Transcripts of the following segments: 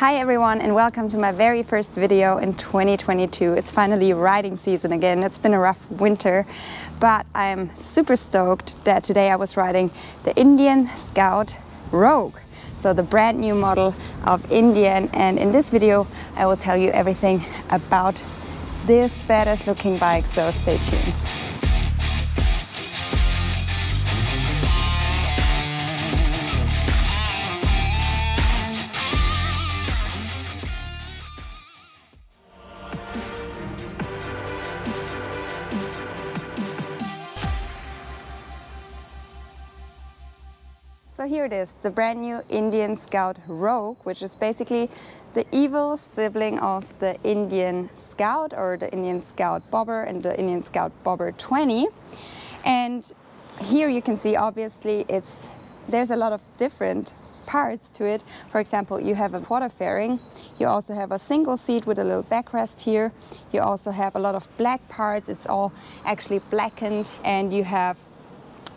Hi everyone, and welcome to my very first video in 2022. It's finally riding season again. It's been a rough winter, but I'm super stoked that today I was riding the Indian Scout Rogue. So the brand new model of Indian, and in this video I will tell you everything about this badass looking bike, so stay tuned. So here it is, the brand new Indian Scout Rogue, which is basically the evil sibling of the Indian Scout or the Indian Scout Bobber and the Indian Scout Bobber 20. And here you can see, obviously, there's a lot of different parts to it. For example, you have a quarter fairing, you also have a single seat with a little backrest here, you also have a lot of black parts, it's all actually blackened, and you have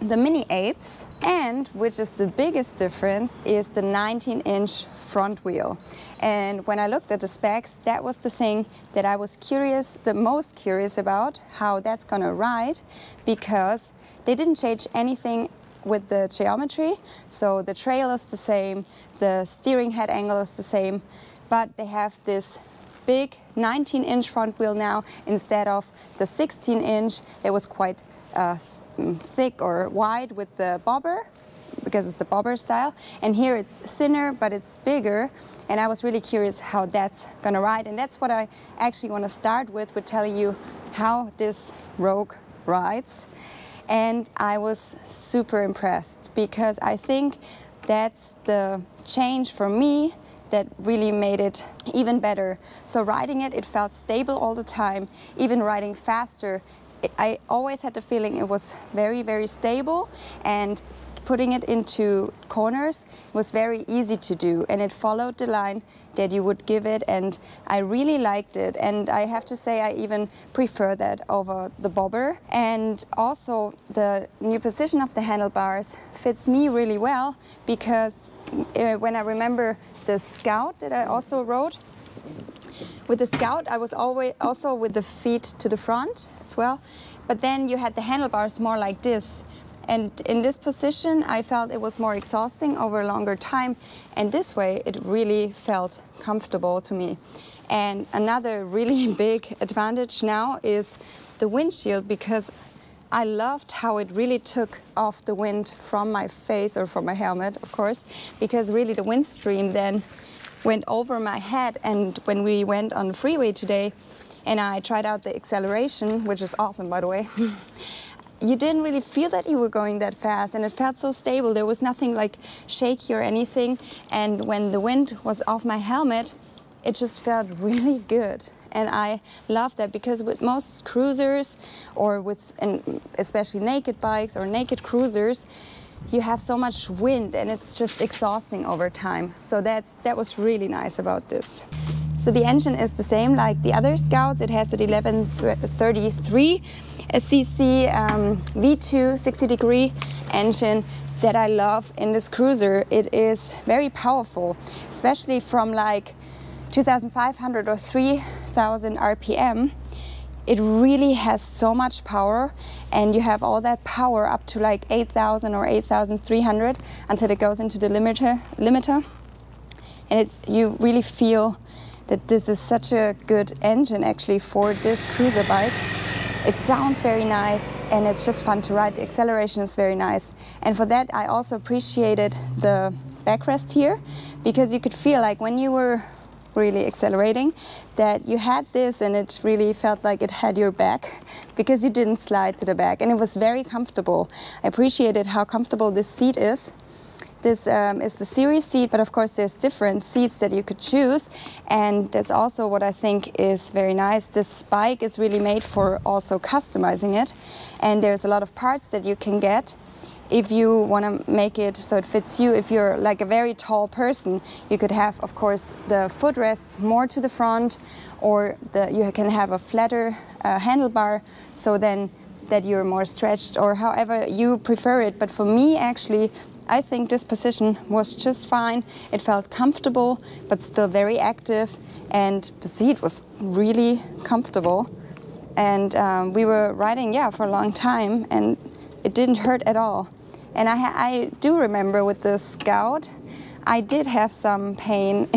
the mini apes, and which is the biggest difference is the 19-inch front wheel. And when I looked at the specs, that was the thing that I was the most curious about, how that's gonna ride, because they didn't change anything with the geometry. So the trail is the same, the steering head angle is the same, but they have this big 19-inch front wheel now instead of the 16-inch. It was quite thick or wide with the bobber, because it's the bobber style, and here it's thinner but it's bigger, and I was really curious how that's gonna ride, and that's what I actually want to start with telling you how this Rogue rides. And I was super impressed, because I think that's the change for me that really made it even better. So riding it, it felt stable all the time, even riding faster, I always had the feeling it was very, very stable, and putting it into corners was very easy to do, and it followed the line that you would give it, and I really liked it. And I have to say I even prefer that over the bobber. And also the new position of the handlebars fits me really well, because when I remember the Scout that I also rode, with the Scout, I was always also with the feet to the front as well, but then you had the handlebars more like this. And in this position, I felt it was more exhausting over a longer time, and this way it really felt comfortable to me. And another really big advantage now is the windshield, because I loved how it really took off the wind from my face, or from my helmet, of course, because really the wind stream then went over my head. And when we went on the freeway today and I tried out the acceleration, which is awesome, by the way, you didn't really feel that you were going that fast, and it felt so stable. There was nothing like shaky or anything. And when the wind was off my helmet, it just felt really good. And I love that, because with most cruisers, or with, and especially naked bikes or naked cruisers, you have so much wind and it's just exhausting over time. So that was really nice about this. So the engine is the same like the other Scouts. It has an 1133 cc V2 60-degree engine that I love in this cruiser. It is very powerful, especially from like 2,500 or 3,000 RPM. It really has so much power, and you have all that power up to like 8,000 or 8,300 until it goes into the limiter. And you really feel that this is such a good engine actually for this cruiser bike. It sounds very nice, and it's just fun to ride. The acceleration is very nice, and for that I also appreciated the backrest here, because you could feel like when you were really accelerating that you had this, and it really felt like it had your back, because you didn't slide to the back, and it was very comfortable. I appreciated how comfortable this seat is. This is the series seat, but of course there's different seats that you could choose, and that's also what I think is very nice. This bike is really made for also customizing it, and there's a lot of parts that you can get if you want to make it so it fits you. If you're like a very tall person, you could have, of course, the footrests more to the front, or you can have a flatter handlebar, so then that you're more stretched, or however you prefer it. But for me, actually, I think this position was just fine. It felt comfortable, but still very active, and the seat was really comfortable. And we were riding, yeah, for a long time, and it didn't hurt at all. And I do remember with the Scout, I did have some pain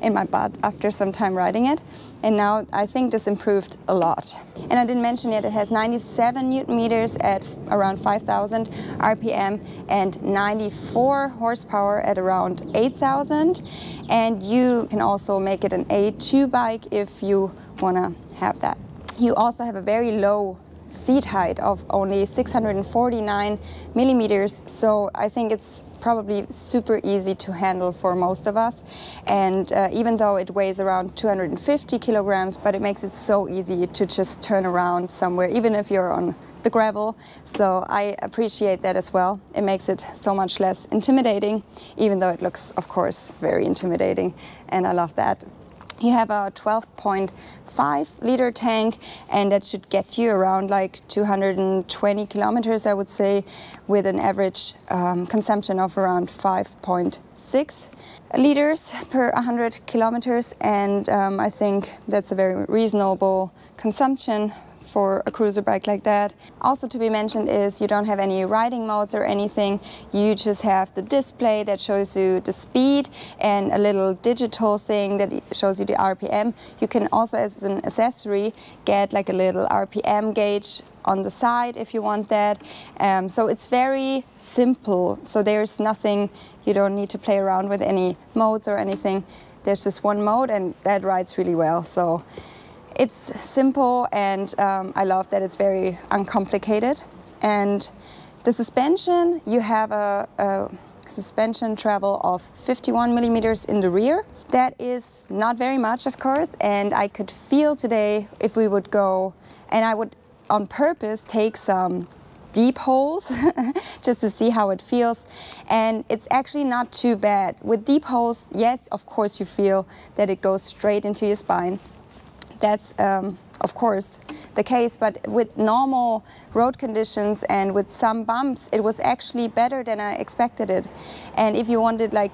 in my butt after some time riding it, and now I think this improved a lot. And I didn't mention yet, it has 97 Newton meters at around 5,000 RPM and 94 horsepower at around 8,000. And you can also make it an A2 bike if you wanna have that. You also have a very low seat height of only 649 millimeters, so I think it's probably super easy to handle for most of us. And even though it weighs around 250 kilograms, but it makes it so easy to just turn around somewhere, even if you're on the gravel. So I appreciate that as well. It makes it so much less intimidating, even though it looks, of course, very intimidating, and I love that. You have a 12.5 liter tank, and that should get you around like 220 kilometers, I would say, with an average consumption of around 5.6 liters per 100 kilometers. And I think that's a very reasonable consumption for a cruiser bike like that. Also to be mentioned is you don't have any riding modes or anything. You just have the display that shows you the speed and a little digital thing that shows you the RPM. You can also, as an accessory, get like a little RPM gauge on the side if you want that. So it's very simple. So there's nothing, you don't need to play around with any modes or anything. There's just one mode, and that rides really well. So it's simple, and I love that it's very uncomplicated. And the suspension, you have a suspension travel of 51 millimeters in the rear. That is not very much, of course, and I could feel today if we would go, and I would on purpose take some deep holes just to see how it feels. And it's actually not too bad. With deep holes, yes, of course you feel that it goes straight into your spine. That's of course the case, but with normal road conditions and with some bumps, it was actually better than I expected it. And if you wanted like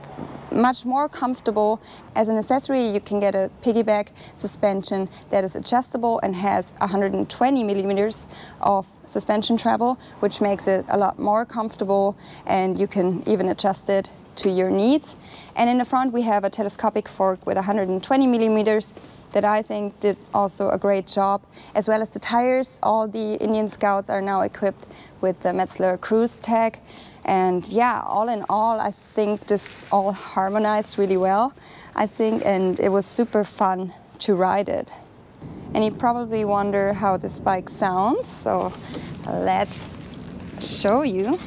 much more comfortable, as an accessory, you can get a piggyback suspension that is adjustable and has 120 millimeters of suspension travel, which makes it a lot more comfortable, and you can even adjust it to your needs. And in the front we have a telescopic fork with 120 millimeters that I think did also a great job, as well as the tires. All the Indian Scouts are now equipped with the Metzler Cruise Tech, and yeah, all in all, I think this all harmonized really well, I think, and it was super fun to ride it. And you probably wonder how this bike sounds, so let's show you.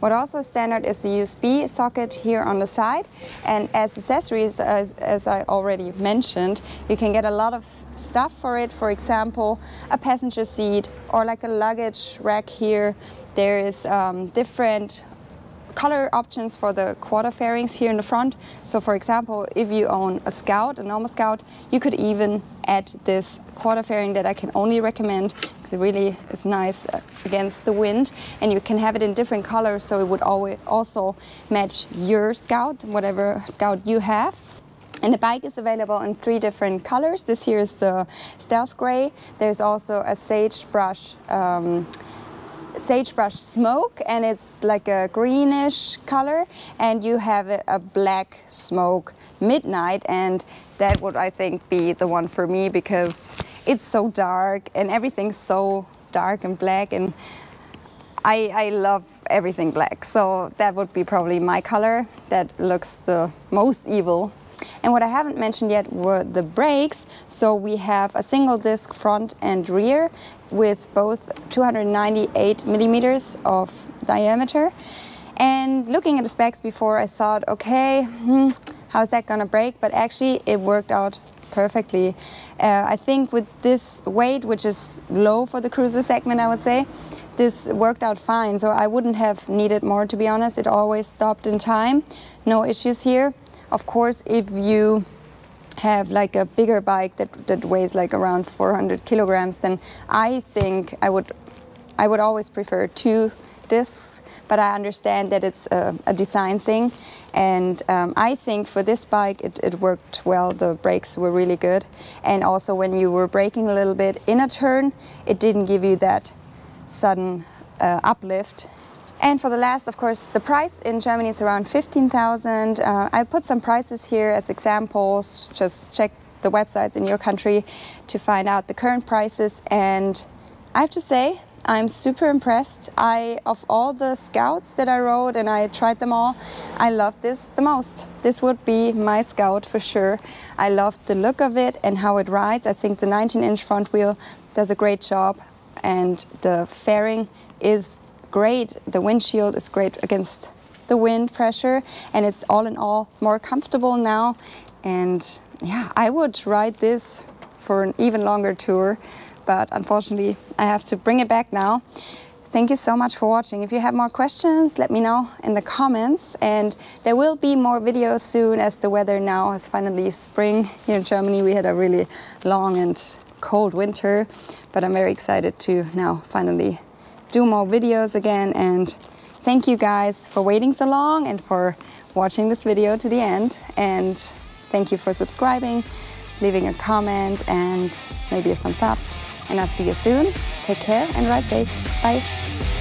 What also standard is the USB socket here on the side, and as accessories, as I already mentioned, you can get a lot of stuff for it. For example, a passenger seat or like a luggage rack here. There is different color options for the quarter fairings here in the front. So for example, if you own a Scout, a normal Scout, you could even add this quarter fairing that I can only recommend. It really is nice against the wind, and you can have it in different colors, so it would always also match your Scout, whatever Scout you have. And the bike is available in three different colors. This here is the stealth gray. There's also a sagebrush smoke, and it's like a greenish color, and you have a black smoke midnight, and that would, I think, be the one for me, because it's so dark and everything's so dark and black, and I love everything black, so that would be probably my color that looks the most evil. And what I haven't mentioned yet were the brakes. So we have a single disc front and rear with both 298 millimeters of diameter. And looking at the specs before, I thought, okay, how's that gonna brake? But actually it worked out perfectly. I think with this weight, which is low for the cruiser segment, I would say, this worked out fine. So I wouldn't have needed more, to be honest. It always stopped in time. No issues here. Of course, if you have like a bigger bike that weighs like around 400 kilograms, then I think I would always prefer two discs, but I understand that it's a design thing, and I think for this bike it worked well. The brakes were really good, and also when you were braking a little bit in a turn, it didn't give you that sudden uplift. And for the last, of course, the price in Germany is around 15,000. I put some prices here as examples. Just check the websites in your country to find out the current prices. And I have to say, I'm super impressed. Of all the Scouts that I rode, and I tried them all, I loved this the most. This would be my Scout for sure. I loved the look of it and how it rides. I think the 19-inch front wheel does a great job, and the fairing is great. The windshield is great against the wind pressure, and it's all in all more comfortable now. And yeah, I would ride this for an even longer tour, but unfortunately I have to bring it back now. Thank you so much for watching. If you have more questions, let me know in the comments, and there will be more videos soon, as the weather now is finally spring here in Germany. We had a really long and cold winter, but I'm very excited to now finally do more videos again. And thank you guys for waiting so long and for watching this video to the end, and thank you for subscribing, leaving a comment and maybe a thumbs up, and I'll see you soon. Take care and ride safe. Bye.